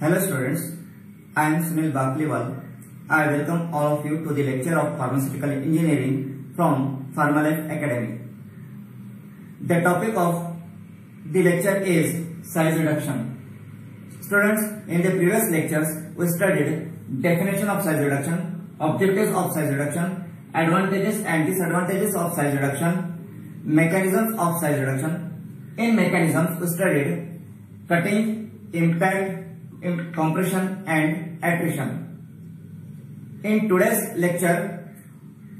Hello students, I am Sunil Barkleywal. I welcome all of you to the lecture of Pharmaceutical Engineering from PharmaLife Academy. The topic of the lecture is size reduction. Students, in the previous lectures we studied definition of size reduction, objectives of size reduction, advantages and disadvantages of size reduction, mechanisms of size reduction. In mechanisms we studied cutting, impact, compression and attrition. In today's lecture,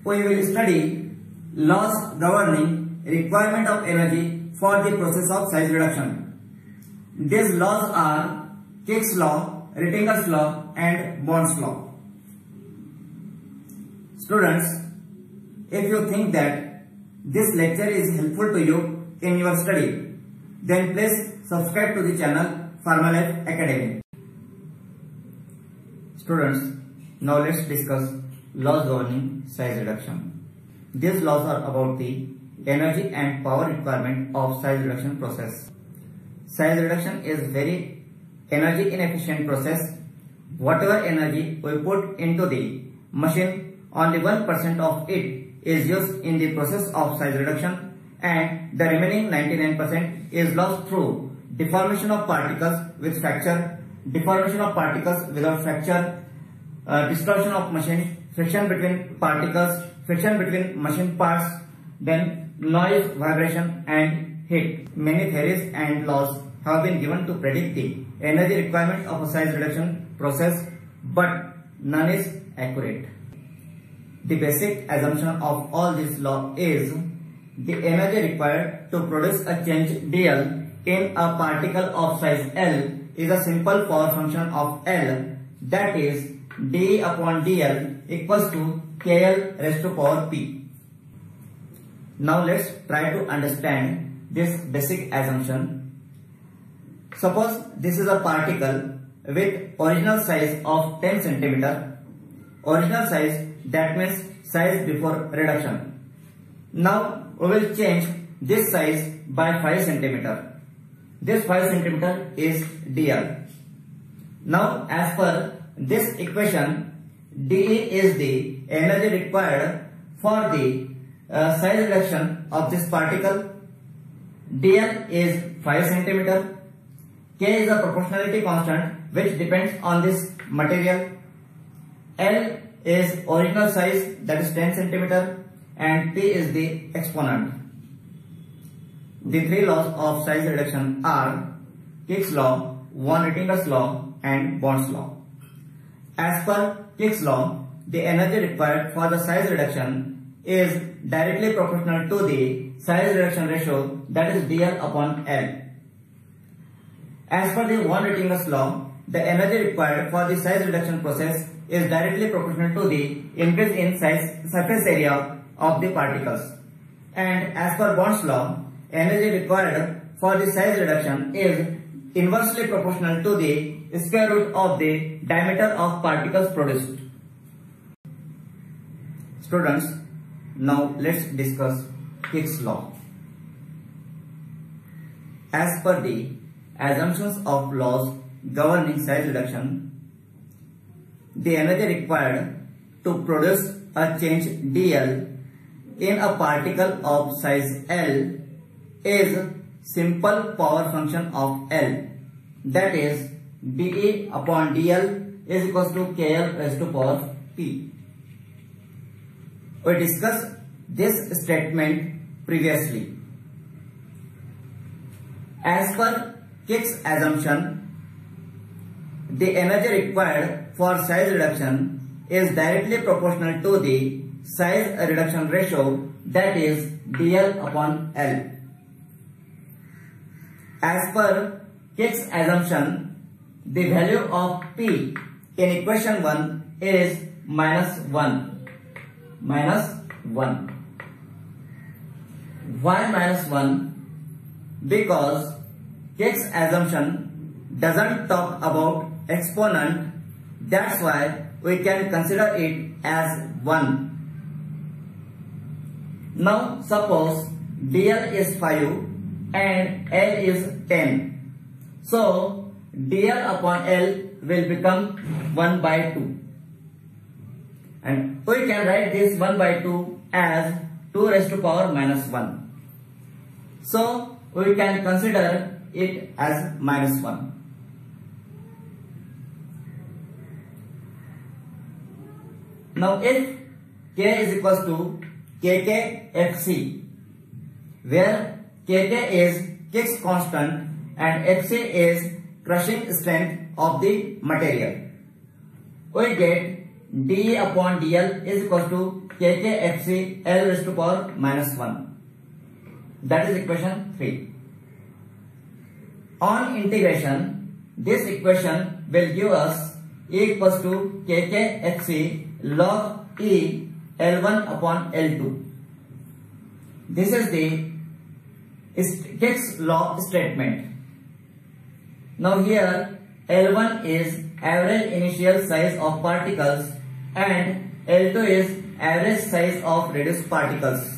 we will study laws governing requirement of energy for the process of size reduction. These laws are Kick's law, Rittinger's law and Bond's law. Students, if you think that this lecture is helpful to you in your study, then please subscribe to the channel PharmaLife Academy. Students, now let's discuss laws governing size reduction. These laws are about the energy and power requirement of size reduction process. Size reduction is very energy inefficient process. Whatever energy we put into the machine, only 1% of it is used in the process of size reduction and the remaining 99% is lost through deformation of particles with fracture, deformation of particles without fracture, distortion of machine, friction between particles, friction between machine parts, then noise, vibration and heat. Many theories and laws have been given to predict the energy requirement of a size reduction process, but none is accurate. The basic assumption of all these laws is the energy required to produce a change dl in a particle of size L is a simple power function of L, that is dE upon dL equals to KL raised to power P. Now let's try to understand this basic assumption. Suppose this is a particle with original size of 10 cm. Original size, that means size before reduction. Now we will change this size by 5 cm. This 5 cm is dl. Now as per this equation, dE is the energy required for the size reduction of this particle. dl is 5 cm. K is a proportionality constant which depends on this material. L is original size, that is 10 cm, and P is the exponent. The three laws of size reduction are Kick's law, Von Rittinger's law and Bond's law. As per Kick's law, the energy required for the size reduction is directly proportional to the size reduction ratio, that is dl upon L. As per the Von Rittinger's law, the energy required for the size reduction process is directly proportional to the increase in surface area of the particles. And as per Bond's law, energy required for the size reduction is inversely proportional to the square root of the diameter of particles produced. Students, now let's discuss Kick's law. As per the assumptions of laws governing size reduction, the energy required to produce a change dl in a particle of size L is simple power function of L, that is dE upon dL is equals to KL raised to power P. We discussed this statement previously. As per Kick's assumption, the energy required for size reduction is directly proportional to the size reduction ratio, that is dL upon L. As per Kick's assumption, the value of P in equation 1 is minus 1. Why minus 1? Because Kick's assumption doesn't talk about exponent, that's why we can consider it as 1. Now suppose dl is 5 and L is 10. So dl upon L will become 1 by 2. And we can write this 1 by 2 as 2 raised to power minus 1. So we can consider it as minus 1. Now if k is equals to kkfc, where kk is Kick's constant and fc is crushing strength of the material, we get dA upon dl is equal to kkfc L raised to power minus 1. That is equation 3. On integration, this equation will give us E equals to kkfc log E L1 upon L2. This is the Kick's law statement. Now here L1 is average initial size of particles and L2 is average size of reduced particles.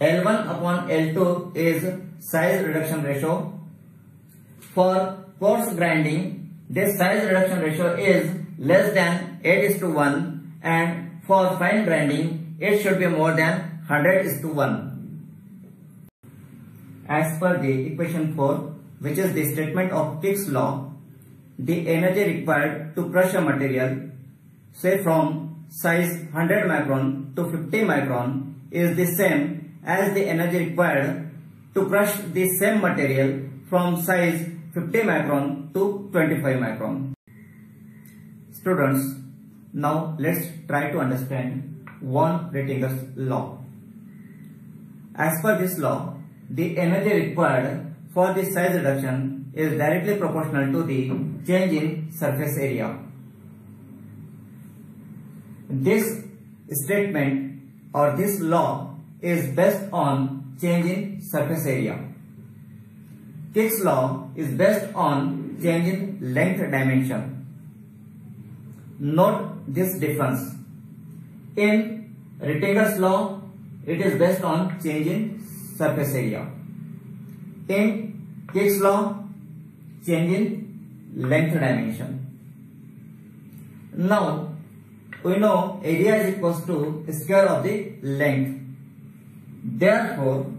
L1 upon L2 is size reduction ratio. For coarse grinding, this size reduction ratio is less than 8:1 and for fine grinding, it should be more than 100:1. As per the equation 4, which is the statement of Kick's law, the energy required to crush a material, say from size 100 micron to 50 micron, is the same as the energy required to crush the same material from size 50 micron to 25 micron. Students, now let's try to understand Von Rittinger's law. As per this law, the energy required for the size reduction is directly proportional to the change in surface area. This statement or this law is based on change in surface area. Kick's law is based on change in length dimension. Note this difference. In Rittinger's law, it is based on change in surface area. In Kick's law, change in length dimension. Now we know area is equal to square of the length. Therefore,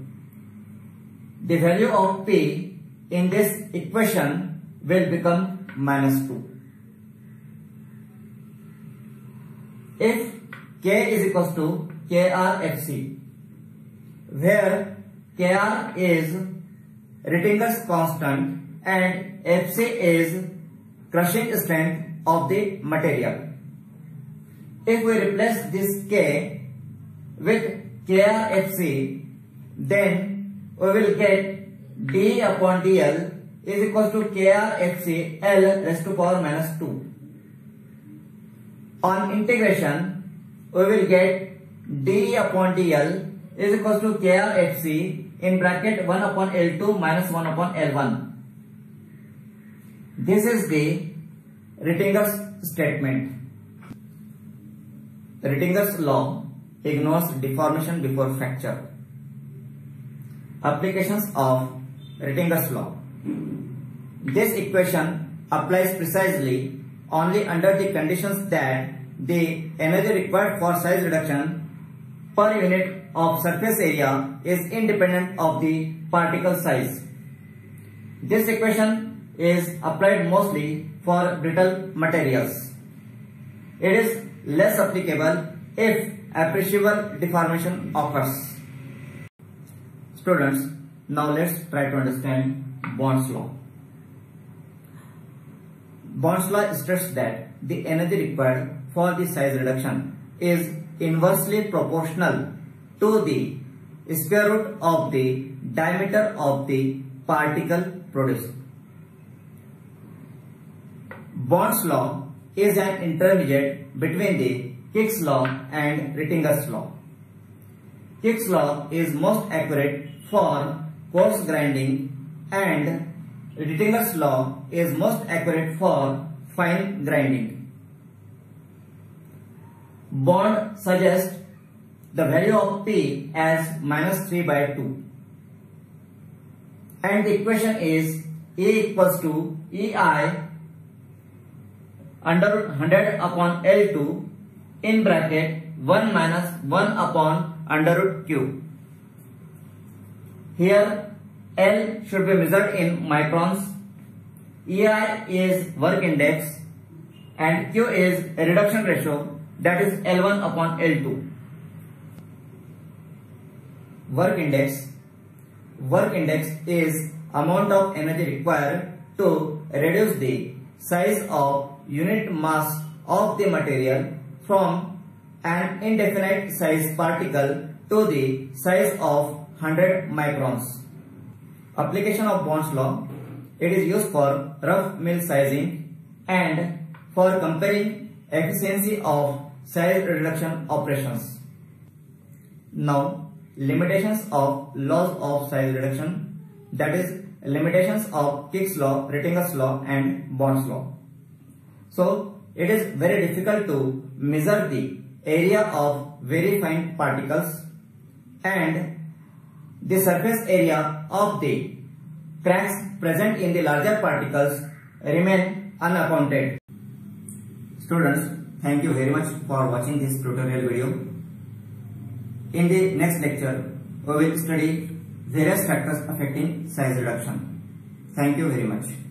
the value of P in this equation will become minus 2. If K is equal to KRFC, where Kr is Rittinger's constant and Fc is crushing strength of the material. If we replace this K with KrFc, then we will get dA upon dl is equal to KrFc L raised to power minus 2. On integration, we will get dA upon dl is equal to KrFc in bracket 1 upon L2 minus 1 upon L1. This is the Rittinger's statement. Rittinger's law ignores deformation before fracture. Applications of Rittinger's law. This equation applies precisely only under the conditions that the energy required for size reduction per unit of surface area is independent of the particle size. This equation is applied mostly for brittle materials. It is less applicable if appreciable deformation occurs. Students, now let's try to understand Bond's law. Bond's law states that the energy required for the size reduction is inversely proportional to the square root of the diameter of the particle produced. Bond's law is an intermediate between the Kick's law and Rittinger's law. Kick's law is most accurate for coarse grinding and Rittinger's law is most accurate for fine grinding. Bond suggests the value of P as minus 3 by 2. And the equation is E equals to EI under root 100 upon L2 in bracket 1 minus 1 upon under root Q. Here L should be measured in microns, EI is work index and Q is a reduction ratio, that is L1 upon L2. Work index is amount of energy required to reduce the size of unit mass of the material from an indefinite size particle to the size of 100 microns. Application of Bond's law. It is used for rough mill sizing and for comparing efficiency of size reduction operations. Now, limitations of laws of size reduction, that is limitations of Kick's law, Rittinger's law and Bond's law. So, it is very difficult to measure the area of very fine particles and the surface area of the cracks present in the larger particles remain unaccounted. Students, thank you very much for watching this tutorial video. In the next lecture, we will study various factors affecting size reduction. Thank you very much.